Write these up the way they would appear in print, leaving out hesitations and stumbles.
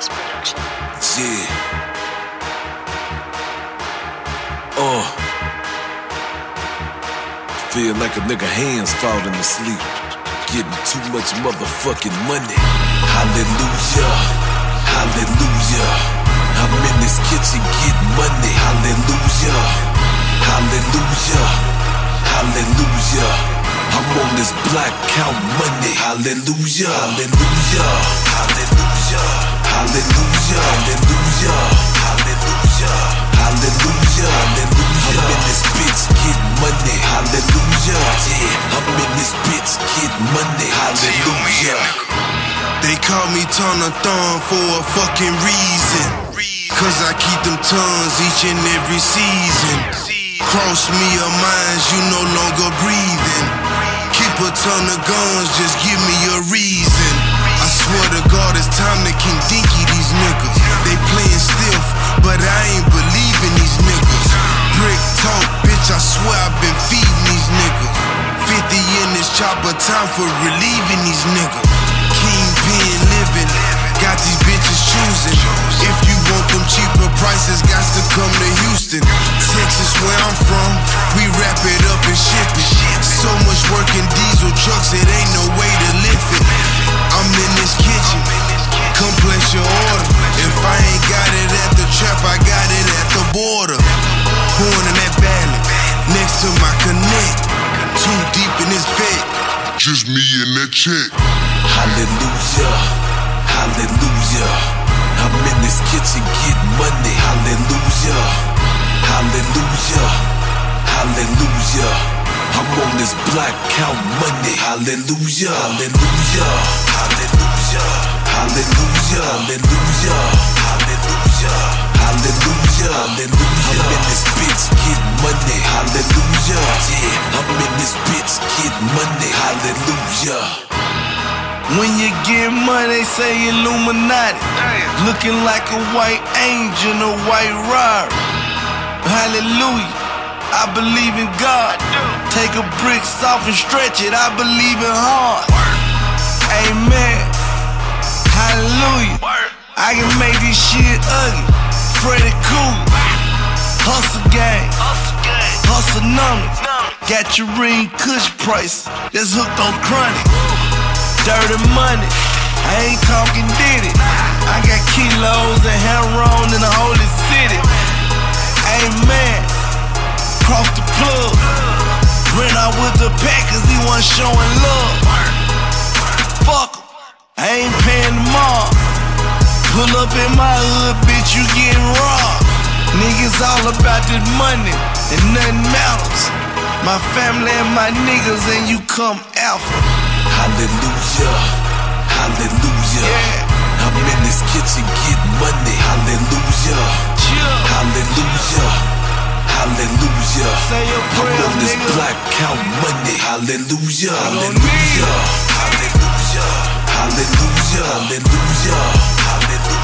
X production. Yeah. Oh. Feel like a nigga hands falling asleep. Getting too much motherfucking money. Hallelujah. Hallelujah. I'm in this kitchen getting money. Hallelujah. Hallelujah. Hallelujah. I'm on this block, count money. Hallelujah, hallelujah, hallelujah, hallelujah, hallelujah, hallelujah, hallelujah, hallelujah. I'm in this bitch, get money. Hallelujah, yeah. I'm in this bitch, get money. Hallelujah. They call me Ton-a-Thon for a fucking reason, 'cause I keep them tons each and every season. Cross me or mines, you no longer breathing. Keep a ton of guns, just give me a reason. I swear to God, it's time to King Dinky these niggas. They playing stiff, but I ain't believing these niggas. Brick talk, bitch, I swear I've been feeding these niggas. 50 in this chopper, time for relieving these niggas. Kingpin living, got these bitches choosing. If you want them cheaper prices, got to come to Houston. Texas, where I'm from, we wrap it up and ship it. So much work in diesel trucks, it ain't no way to lift it. I'm in this kitchen, come place your order. If I ain't got it at the trap, I got it at the border. Pouring in that valley, next to my connect. Too deep in this bed, just me and that chick. Hallelujah, hallelujah. I'm in this kitchen getting money. Hallelujah. Hallelujah, hallelujah. I'm on this block, count money. Hallelujah, hallelujah, hallelujah, hallelujah, hallelujah, hallelujah, hallelujah, hallelujah. I'm in this bitch, get money. Hallelujah, yeah. I'm in this bitch, get money. Hallelujah. When you get money, they say Illuminati. Looking like a white angel, a white robber. Hallelujah, I believe in God. Take a brick soft and stretch it, I believe in hard. Amen, hallelujah. I can make this shit ugly, Freddy Cougar. Hustle Gang, hustle numbers. Got your ring cush price, that's hooked on chronic. Dirty money, I ain't talking diddy. I got kilos and hammer-on in the holy city. Amen, cross the plug. Ran out with the pack 'cause he wasn't showing love. Fuck him, I ain't paying them all. Pull up in my hood, bitch, you getting robbed. Niggas all about this money and nothing matters. My family and my niggas and you come alpha. Hallelujah, hallelujah, yeah. I'm in this kitchen getting money. Hallelujah. Hallelujah, hallelujah. I'm on this block, count money. Hallelujah, hallelujah, hallelujah, hallelujah, hallelujah, hallelujah,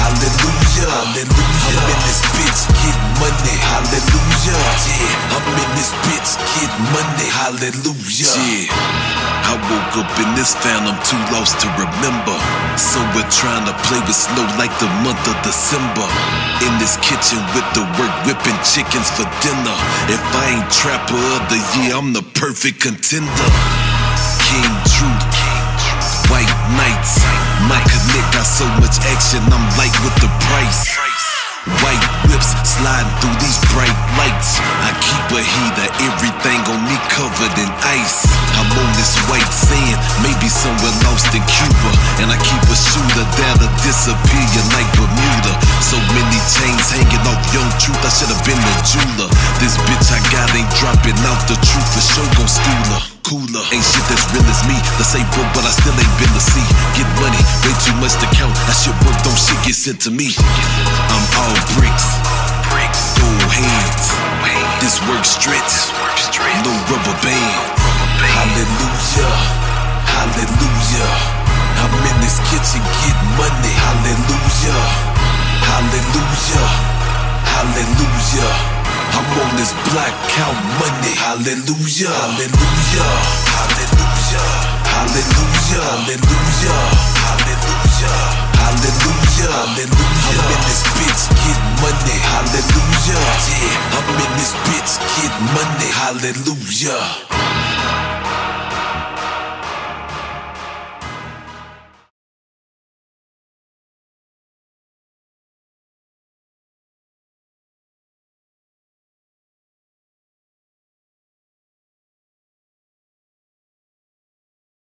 hallelujah, hallelujah. I'm in this bitch, get money. Hallelujah, yeah. I'm in this bitch, get money. Hallelujah, yeah. I woke up in this phantom, too lost to remember. So we're trying to play with snow like the month of December. In this kitchen with the work, whipping chickens for dinner. If I ain't trapper of the year, I'm the perfect contender. King Truth, white nights. My connect got so much action, I'm light with the price. White whips sliding through these bright lights. I keep a heater, everything on me covered in ice. I'm on this white sand, maybe somewhere lost in Cuba. And I keep a shooter that'll disappear like Bermuda. So many chains hanging off Young Truth, I should've been a jeweler. This bitch I got ain't dropping out the truth, for sure gon' steal her. Cooler, ain't shit that's real as me. Let's say broke, but I still ain't been to see. Get money, way too much to count. I should work, don't shit get sent to me. I'm all bricks, gold hands. This work stretch, no rubber band. Hallelujah, hallelujah. I'm in this kitchen, get money. Hallelujah, hallelujah, hallelujah. I'm on this block, count money. Hallelujah, hallelujah, hallelujah, hallelujah, hallelujah, hallelujah, hallelujah. Hallelujah. I'm in this bitch, get money. Hallelujah. Yeah, I'm in this bitch, get money. Hallelujah.